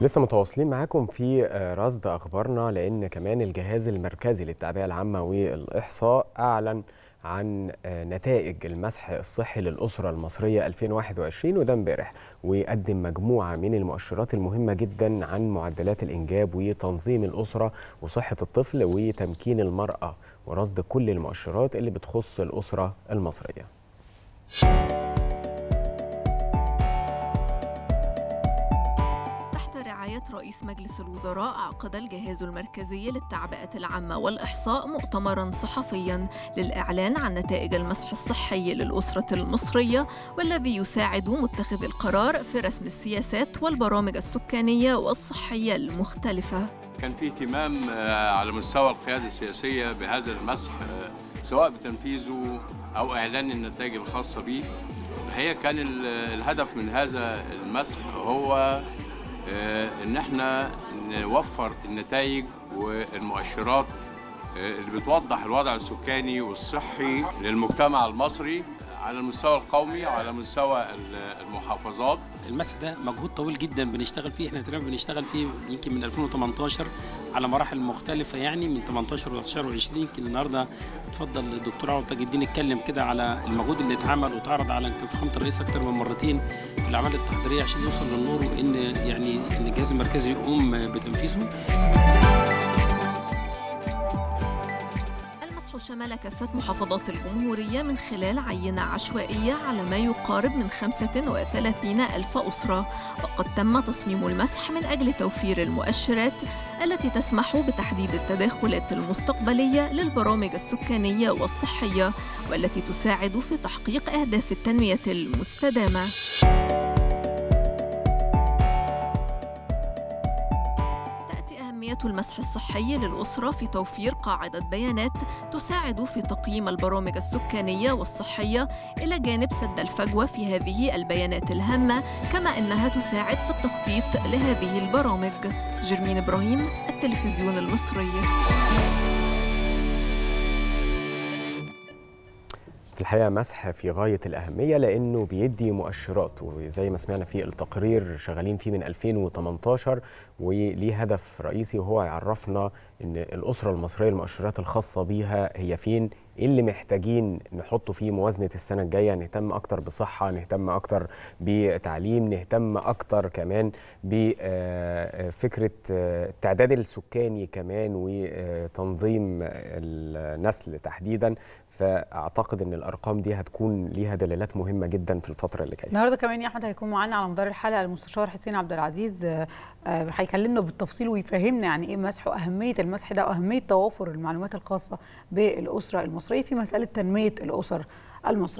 لسه متواصلين معاكم في رصد أخبارنا، لأن كمان الجهاز المركزي للتعبئة العامة والإحصاء أعلن عن نتائج المسح الصحي للأسرة المصرية 2021 وده امبارح، وقدم مجموعة من المؤشرات المهمة جدا عن معدلات الإنجاب وتنظيم الأسرة وصحة الطفل وتمكين المرأة، ورصد كل المؤشرات اللي بتخص الأسرة المصرية. رئيس مجلس الوزراء عقد الجهاز المركزي للتعبئة العامة والإحصاء مؤتمرا صحفيا للإعلان عن نتائج المسح الصحي للأسرة المصرية، والذي يساعد متخذ القرار في رسم السياسات والبرامج السكانية والصحية المختلفة. كان في اهتمام على مستوى القيادة السياسية بهذا المسح، سواء بتنفيذه أو إعلان النتائج الخاصة به. الحقيقة كان الهدف من هذا المسح هو إن احنا نوفر النتائج والمؤشرات اللي بتوضح الوضع السكاني والصحي للمجتمع المصري على المستوى القومي وعلى مستوى المحافظات. المسح ده مجهود طويل جدا بنشتغل فيه، احنا تقريبا بنشتغل فيه يمكن من 2018 على مراحل مختلفه، يعني من 18 و19 و20. يمكن النهارده اتفضل الدكتور عوض تاج الدين اتكلم كده على المجهود اللي اتعمل واتعرض على فخامه الرئيس اكتر من مرتين في الاعمال التحضيريه عشان يوصل للنور، وان يعني ان الجهاز المركزي يقوم بتنفيذه. شمل كافة محافظات الجمهورية من خلال عينة عشوائية على ما يقارب من 35,000 أسرة، وقد تم تصميم المسح من أجل توفير المؤشرات التي تسمح بتحديد التداخلات المستقبلية للبرامج السكانية والصحية، والتي تساعد في تحقيق أهداف التنمية المستدامة. المسح الصحي للأسرة في توفير قاعدة بيانات تساعد في تقييم البرامج السكانية والصحية، إلى جانب سد الفجوة في هذه البيانات الهامة، كما أنها تساعد في التخطيط لهذه البرامج. جيرمين إبراهيم، التلفزيون المصري. في الحقيقة مسح في غاية الأهمية لأنه بيدي مؤشرات، وزي ما سمعنا في التقرير شغالين فيه من 2018 وليه هدف رئيسي، وهو يعرفنا أن الأسرة المصرية المؤشرات الخاصة بيها هي فين، اللي محتاجين نحطه في موازنة السنة الجاية، نهتم أكتر بصحة، نهتم أكتر بتعليم، نهتم أكتر كمان بفكرة التعداد السكاني كمان وتنظيم النسل تحديدا. فأعتقد أن الأرقام دي هتكون ليها دلالات مهمة جدا في الفترة اللي جاية. النهارده كمان يا أحمد هيكون معانا على مدار الحلقة المستشار حسين عبدالعزيز، هيكلمنا بالتفصيل ويفهمنا يعني إيه مسح وأهمية المسح ده وأهمية توافر المعلومات الخاصة بالأسرة المصرية في مسألة تنمية الأسر المصرية.